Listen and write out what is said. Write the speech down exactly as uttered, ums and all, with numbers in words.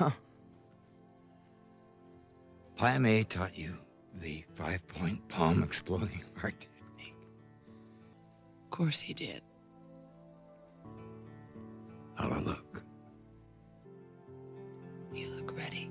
Huh. Plan A taught you the Five Point Palm Exploding Heart Technique. Of course he did. How do I look? You look ready.